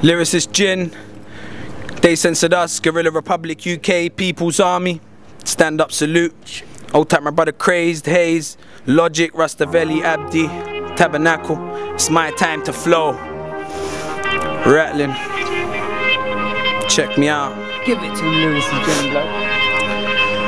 Lyricist Jinn, they censored us. Guerrilla Republic UK, People's Army, Stand Up Salute, Old Type My Brother Crazed, Haze, Logic, Rastavelli, Abdi, Tabernacle. It's my time to flow. Rattling. Check me out. Give it to Lyricist Jinn, bloke.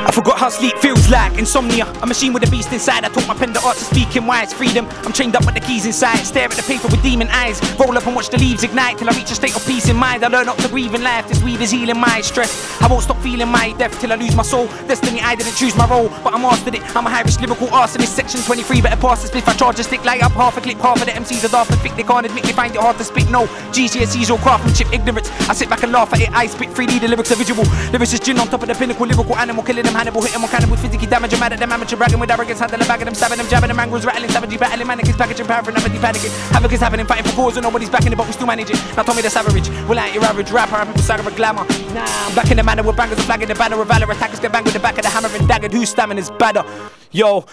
I forgot how sleep feels like, insomnia. A machine with a beast inside. I taught my pen the art to speak in wise freedom. I'm trained up with the keys inside. Stare at the paper with demon eyes. Roll up and watch the leaves ignite till I reach a state of peace in mind. I learn not to breathe in life. This weed is healing my stress. I won't stop feeling my death till I lose my soul. Destiny, I didn't choose my role, but I mastered it. I'm a high-risk lyrical arsonist. Section 23, better pass this spliff. I charge a stick, light up half a clip. Half of the MCs are daft and thick. They can't admit they find it hard to spit. No, GCSEs all craftsmanship, ignorance. I sit back and laugh at it. I spit 3D, the lyrics are visual. Lyricist Jinn on top of the pinnacle, lyrical animal, killing them. Hannibal, hitting on cannibal, physically damaging, mad at them, amateur bragging with arrogance, handling a bag of them, stabbing them, jabbing them, angles, rattling, savagely battling, mannequins, packaging, paraphrasing, apathy, panicking, havoc is happening, fighting for cause, and nobody's backing it, but we still manage it. Now tell me that's average, well I ain't your average rapper, I'm people saga of glamour. Nah, I'm black in the manner with bangers, I'm flagging the banner with valor, attackers get banged with the back of the hammer and dagger, who's stamming is badder. Yo,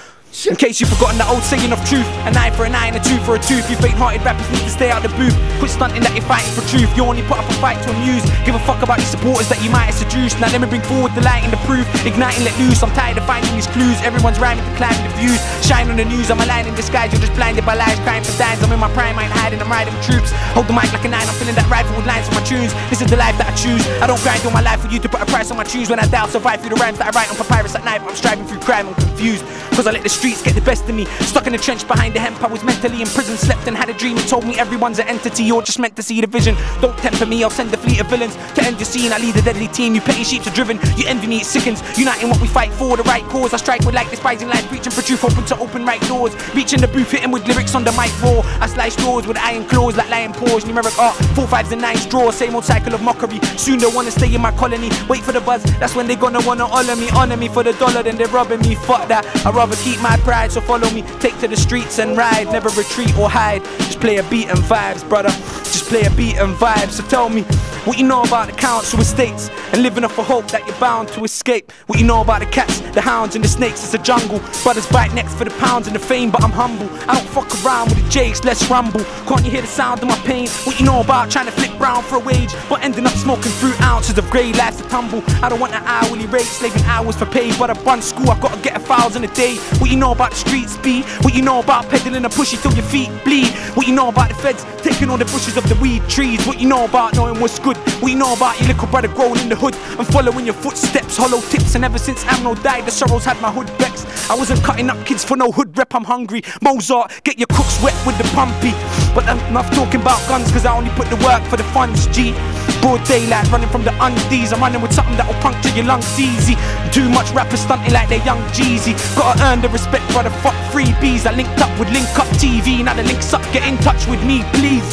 in case you've forgotten the old saying of truth, an eye for an eye and a tooth for a tooth. You faint-hearted rappers need to stay out the booth. Quit stunting that you're fighting for truth. You only put up a fight to amuse. Give a fuck about these supporters that you might have seduced. Now let me bring forward the light and the proof. Igniting, let loose. I'm tired of finding these clues. Everyone's rhyming to climb the views. Shine on the news. I'm a lion in disguise. You're just blinded by lies, crying for dimes. I'm in my prime, I ain't hiding. I'm riding with troops. Hold the mic like an iron. I'm filling that rifle with lines for my tunes. This is the life that I choose. I don't grind all my life for you to put a price on my tunes. When I die, I'll survive through the rhymes that I write on papyrus at night. But I'm striving through crime. I'm confused, cause I let the streets get the best of me. Stuck in the trench behind the hemp, I was mentally in prison. Slept and had a dream and told me everyone's an entity. You're just meant to see the vision. Don't temper me, I'll send a fleet of villains to end your scene. I lead a deadly team, you petty sheeps are driven. You envy me, it sickens. Uniting what we fight for, the right cause. I strike with light, despising life, preaching for truth, hoping to open right doors. Reaching the booth, hitting with lyrics on the mic roar. I slice doors with iron claws like lion paws. Numeric art, 4, 5s and 9s draw. Same old cycle of mockery. Soon they'll wanna stay in my colony. Wait for the buzz, that's when they're gonna wanna honor me for the dollar, then they're robbing me. Fuck that, I'd rather keep my pride, so follow me, take to the streets and ride. Never retreat or hide, just play a beat and vibes, brother. Just play a beat and vibes. So tell me what you know about the council estates and living off a hope that you're bound to escape. What you know about the cats, the hounds and the snakes. It's a jungle, brothers bite necks for the pounds and the fame. But I'm humble, I don't fuck around with the jakes. Let's rumble, can't you hear the sound of my pain? What you know about trying to flip round for a wage, but ending up smoking through ounces of grey. Life's to tumble, I don't want an hourly rate, slaving hours for pay. But I run school, I've got to get a 1,000 a day. What you know about the streets, B? What you know about peddling and pushing till your feet bleed? What you know about the feds taking all the bushes of the weed trees? What you know about knowing what's good? What you know about your little brother growing in the hood and following your footsteps, hollow tips? And ever since Amno died, the sorrows had my hood vexed. I wasn't cutting up kids for no hood rep, I'm hungry. Mozart, get your crooks wet with the pumpy. But enough talking about guns, cause I only put the work for the funds, G. Broad daylight, running from the undies. I'm running with something that'll puncture your lungs easy. Too much rappers stunting like they're young Jeezy. Gotta earn the respect, brother, fuck freebies. I linked up with Link Up TV, now the link's up, get in touch with me, please.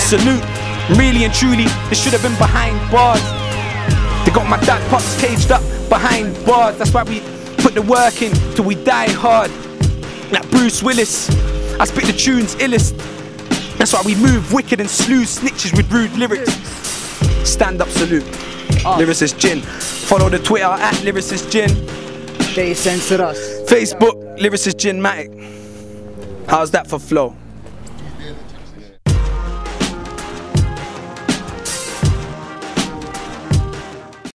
Salute, really and truly, this should have been behind bars. They got my dad pops caged up behind bars. That's why we put the work in till we die hard. Like Bruce Willis, I spit the tunes illest. That's why we move wicked and slew snitches with rude lyrics. Stand up salute, Lyricist Jinn. Follow the Twitter at Lyricist Jinn. They censored us. Facebook, Lyricist Jinn Matic. How's that for flow?